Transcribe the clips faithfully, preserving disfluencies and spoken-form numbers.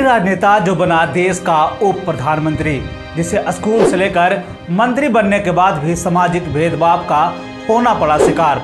हमारे राजनेता जो बना देश का उप प्रधानमंत्री, जिसे स्कूल से लेकर मंत्री बनने के बाद भी सामाजिक भेदभाव का होना पड़ा शिकार,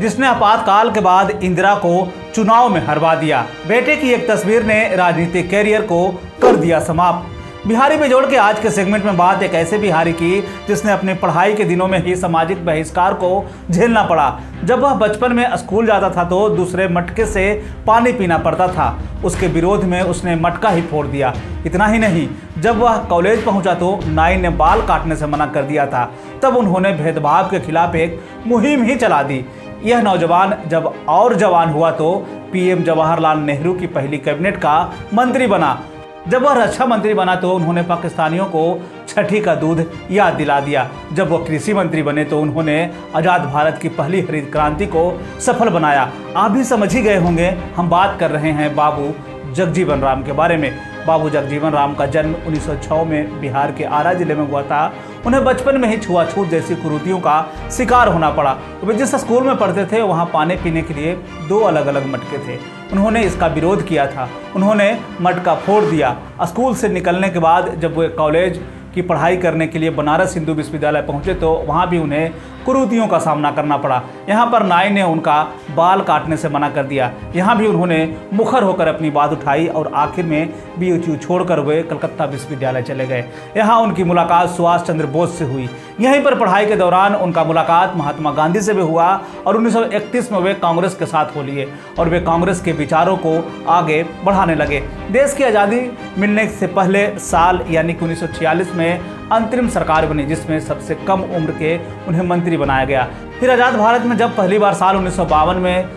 जिसने आपातकाल के बाद इंदिरा को चुनाव में हरवा दिया। बेटे की एक तस्वीर ने राजनीतिक कैरियर को कर दिया समाप्त। बिहारी में जोड़ के आज के सेगमेंट में बात एक ऐसे बिहारी की जिसने अपनी पढ़ाई के दिनों में ही सामाजिक बहिष्कार को झेलना पड़ा। जब वह बचपन में स्कूल जाता था तो दूसरे मटके से पानी पीना पड़ता था। उसके विरोध में उसने मटका ही फोड़ दिया। इतना ही नहीं, जब वह कॉलेज पहुंचा तो नाई ने बाल काटने से मना कर दिया था। तब उन्होंने भेदभाव के खिलाफ एक मुहिम ही चला दी। यह नौजवान जब और जवान हुआ तो पीएम जवाहरलाल नेहरू की पहली कैबिनेट का मंत्री बना। जब वह रक्षा मंत्री बना तो उन्होंने पाकिस्तानियों को छठी का दूध याद दिला दिया। जब वह कृषि मंत्री बने तो उन्होंने आज़ाद भारत की पहली हरित क्रांति को सफल बनाया। आप भी समझ ही गए होंगे, हम बात कर रहे हैं बाबू जगजीवन राम के बारे में। बाबू जगजीवन राम का जन्म उन्नीस सौ छह में बिहार के आरा जिले में हुआ था। उन्हें बचपन में ही छुआछूत जैसी कुरीतियों का शिकार होना पड़ा। वे जिस स्कूल में पढ़ते थे वहाँ पानी पीने के लिए दो अलग अलग मटके थे। उन्होंने इसका विरोध किया था। उन्होंने मटका फोड़ दिया। स्कूल से निकलने के बाद जब वे कॉलेज की पढ़ाई करने के लिए बनारस हिंदू विश्वविद्यालय पहुँचे तो वहाँ भी उन्हें कुरीतियों का सामना करना पड़ा। यहाँ पर नाई ने उनका बाल काटने से मना कर दिया। यहाँ भी उन्होंने मुखर होकर अपनी बात उठाई और आखिर में बीयू छोड़कर वे कलकत्ता विश्वविद्यालय चले गए। यहाँ उनकी मुलाकात सुभाष चंद्र बोस से हुई। यहीं पर पढ़ाई के दौरान उनका मुलाकात महात्मा गांधी से भी हुआ और उन्नीस सौ इकतीस में वे कांग्रेस के साथ हो लिए और वे कांग्रेस के विचारों को आगे बढ़ाने लगे। देश की आज़ादी मिलने से पहले साल यानी कि उन्नीस सौ छियालीस में अंतरिम सरकार बनी, जिसमें सबसे कम उम्र के उन्हें मंत्री बनाया गया। फिर आज़ाद भारत में जब पहली बार साल उन्नीस सौ बावन में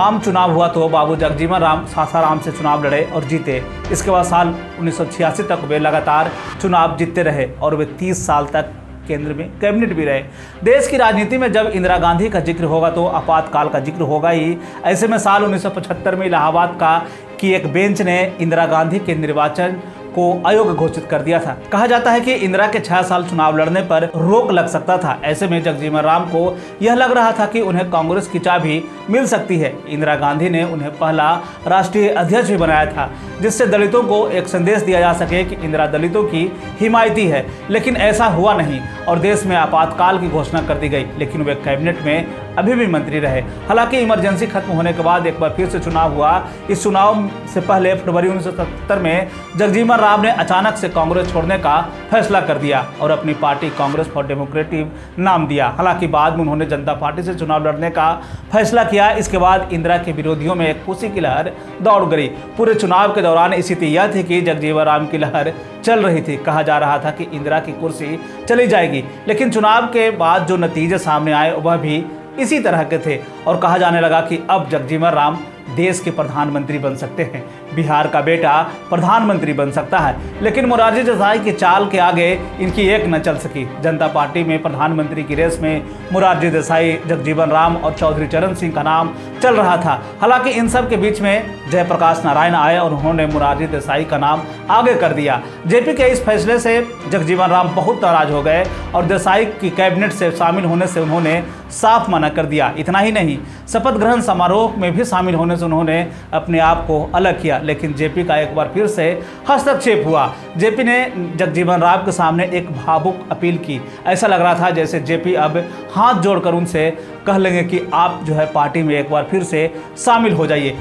आम चुनाव हुआ तो बाबू जगजीवन राम सासाराम से चुनाव लड़े और जीते। इसके बाद साल उन्नीस सौ छियासी तक वे लगातार चुनाव जीतते रहे और वे तीस साल तक केंद्र में कैबिनेट भी रहे। देश की राजनीति में जब इंदिरा गांधी का जिक्र होगा तो आपातकाल का जिक्र होगा ही। ऐसे में साल उन्नीस सौ पचहत्तर में इलाहाबाद का की एक बेंच ने इंदिरा गांधी के निर्वाचन को अयोग्य घोषित कर दिया था। कहा जाता है कि इंदिरा के छह साल चुनाव लड़ने पर रोक लग सकता था। ऐसे में जगजीवन राम को यह लग रहा था कि उन्हें कांग्रेस की चाबी मिल सकती है। इंदिरा गांधी ने उन्हें पहला राष्ट्रीय अध्यक्ष भी बनाया था, जिससे दलितों को एक संदेश दिया जा सके कि इंदिरा दलितों की हिमायती है। लेकिन ऐसा हुआ नहीं और देश में आपातकाल की घोषणा कर दी गई। लेकिन वे कैबिनेट में अभी भी मंत्री रहे। हालांकि इमरजेंसी खत्म होने के बाद एक बार फिर से चुनाव हुआ। इस चुनाव से पहले फरवरी उन्नीस सौ सतहत्तर में जगजीवन राम ने अचानक से कांग्रेस छोड़ने का फैसला कर दिया और अपनी पार्टी कांग्रेस फॉर डेमोक्रेटिक नाम दिया। हालांकि बाद में उन्होंने जनता पार्टी से चुनाव लड़ने का फैसला किया। इसके बाद इंदिरा के विरोधियों में एक खुशी की लहर दौड़ गई। पूरे चुनाव के दौरान स्थिति यह थी कि जगजीवन राम की लहर चल रही थी। कहा जा रहा था कि इंदिरा की कुर्सी चली जाएगी, लेकिन चुनाव के बाद जो नतीजे सामने आए वह भी इसी तरह के थे और कहा जाने लगा कि अब जगजीवन राम देश के प्रधानमंत्री बन सकते हैं, बिहार का बेटा प्रधानमंत्री बन सकता है। लेकिन मुरारजी देसाई की चाल के आगे इनकी एक न चल सकी। जनता पार्टी में प्रधानमंत्री की रेस में मुरारजी देसाई, जगजीवन राम और चौधरी चरण सिंह का नाम चल रहा था। हालांकि इन सब के बीच में जयप्रकाश नारायण आए और उन्होंने मुरारजी देसाई का नाम आगे कर दिया। जेपी के इस फैसले से जगजीवन राम बहुत नाराज हो गए और देसाई की कैबिनेट से शामिल होने से उन्होंने साफ मना कर दिया। इतना ही नहीं, शपथ ग्रहण समारोह में भी शामिल होने से उन्होंने अपने आप को अलग किया। लेकिन जेपी का एक बार फिर से हस्तक्षेप हुआ। जेपी ने जगजीवन राम के सामने एक भावुक अपील की। ऐसा लग रहा था जैसे जेपी अब हाथ जोड़कर उनसे कह लेंगे कि आप जो है पार्टी में एक बार फिर से शामिल हो जाइए।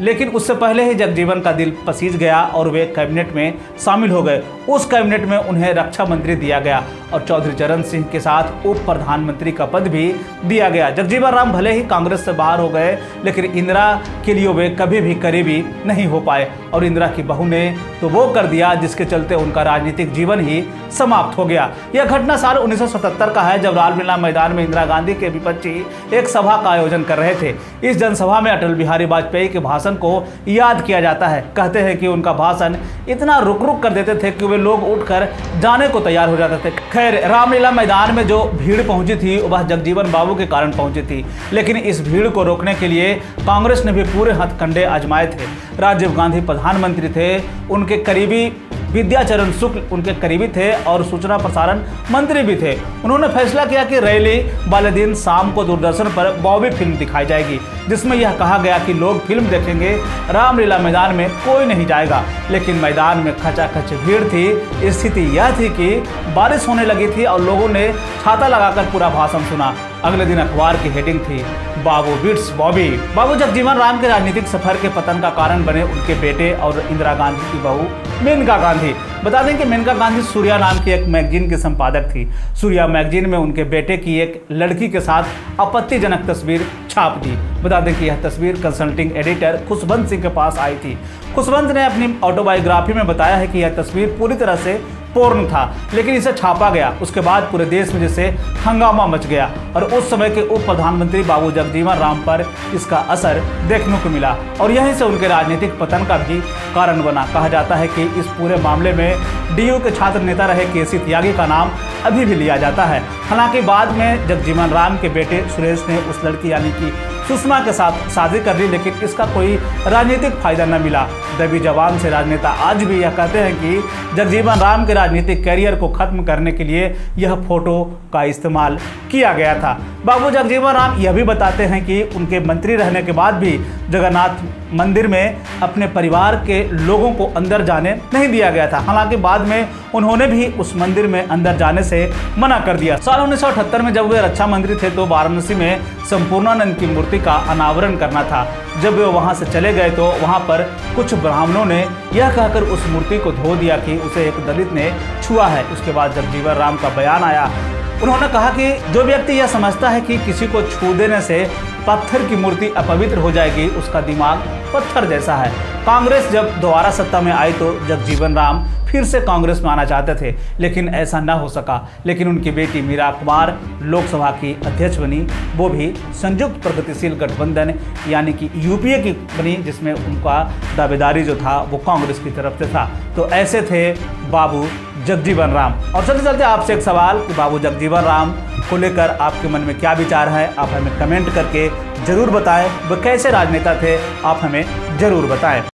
लेकिन उससे पहले ही जगजीवन का दिल पसीज गया और वे कैबिनेट में शामिल हो गए। उस कैबिनेट में उन्हें रक्षा मंत्री दिया गया और चौधरी चरण सिंह के साथ उप प्रधानमंत्री का पद भी दिया गया। जगजीवन राम भले ही कांग्रेस से बाहर हो गए, लेकिन इंदिरा के लिए वे कभी भी करीबी नहीं हो पाए और इंदिरा की बहू ने तो वो कर दिया जिसके चलते उनका राजनीतिक जीवन ही समाप्त हो गया। यह घटना साल उन्नीस सौ सतहत्तर का है, जब रामलीला मैदान में इंदिरा गांधी के विपक्षी एक सभा का आयोजन कर रहे थे। इस जनसभा में अटल बिहारी वाजपेयी के भाषण को याद किया जाता है। कहते हैं कि उनका भाषण इतना रुक रुक कर देते थे कि वे लोग उठकर जाने को तैयार हो जाते थे। खैर, रामलीला मैदान में जो भीड़ पहुंची थी वह जगजीवन बाबू के कारण पहुंची थी। लेकिन इस भीड़ को रोकने के लिए कांग्रेस ने भी पूरे हथकंडे आजमाए थे। राजीव गांधी प्रधानमंत्री थे, उनके करीबी विद्याचरण शुक्ल उनके करीबी थे और सूचना प्रसारण मंत्री भी थे। उन्होंने फैसला किया कि रैली वाले दिन शाम को दूरदर्शन पर बॉबी फिल्म दिखाई जाएगी, जिसमें यह कहा गया कि लोग फिल्म देखेंगे, रामलीला मैदान में कोई नहीं जाएगा। लेकिन मैदान में खचाखच भीड़ थी। स्थिति यह थी कि बारिश होने लगी थी और लोगों ने छाता लगाकर पूरा भाषण सुना। अगले दिन अखबार की हेडिंग थी, बाबू बिट्स बॉबी। बाबू जगजीवन राम के राजनीतिक सफर के पतन का कारण बने उनके बेटे और इंदिरा गांधी की बहू मेनका गांधी। बता दें कि मेनका गांधी सूर्या नाम की एक मैगजीन के संपादक थी। सूर्या मैगजीन में उनके बेटे की एक लड़की के साथ आपत्तिजनक तस्वीर छाप दी। बता दें कि यह तस्वीर कंसल्टिंग एडिटर खुशवंत सिंह के पास आई थी। खुशवंत ने अपनी ऑटोबायोग्राफी में बताया है कि यह तस्वीर पूरी तरह से पोर्न था, लेकिन इसे छापा गया। उसके बाद पूरे देश में जैसे हंगामा मच गया और उस समय के उप प्रधानमंत्री बाबू जगजीवन राम पर इसका असर देखने को मिला और यहीं से उनके राजनीतिक पतन का भी कारण बना। कहा जाता है कि इस पूरे मामले में डीयू के छात्र नेता रहे केसी त्यागी का नाम अभी भी लिया जाता है। हालांकि बाद में जगजीवन राम के बेटे सुरेश ने उस लड़की यानी कि सुषमा के साथ शादी कर ली, लेकिन इसका कोई राजनीतिक फायदा न मिला। दबी जवान से राजनेता आज भी यह कहते हैं कि जगजीवन राम के राजनीतिक कैरियर को खत्म करने के लिए यह फोटो का इस्तेमाल किया गया था। बाबू जगजीवन राम यह भी बताते हैं कि उनके मंत्री रहने के बाद भी जगन्नाथ मंदिर में अपने परिवार के लोगों को अंदर जाने नहीं दिया गया था। हालांकि बाद में उन्होंने भी उस मंदिर में अंदर जाने से मना कर दिया। साल उन्नीस सौ अठहत्तर में जब वे रक्षा मंत्री थे तो वाराणसी में संपूर्णानंद की मूर्ति का अनावरण करना था। जब वे वहां से चले गए तो वहां पर कुछ ब्राह्मणों ने यह कहकर उस मूर्ति को धो दिया कि उसे एक दलित ने छुआ है। उसके बाद जगजीवन राम का बयान आया। उन्होंने कहा कि जो व्यक्ति यह समझता है कि किसी को छू देने से पत्थर की मूर्ति अपवित्र हो जाएगी, उसका दिमाग पत्थर जैसा है। कांग्रेस जब दोबारा सत्ता में आई तो जगजीवन राम फिर से कांग्रेस में आना चाहते थे, लेकिन ऐसा ना हो सका। लेकिन उनकी बेटी मीरा कुमार लोकसभा की अध्यक्ष बनी, वो भी संयुक्त प्रगतिशील गठबंधन यानी कि यूपीए की बनी, जिसमें उनका दावेदारी जो था वो कांग्रेस की तरफ से था। तो ऐसे थे बाबू जगजीवन राम। और चलते चलते आपसे एक सवाल कि बाबू जगजीवन राम को लेकर आपके मन में क्या विचार है, आप हमें कमेंट करके जरूर बताएं। वह कैसे राजनेता थे, आप हमें जरूर बताएं।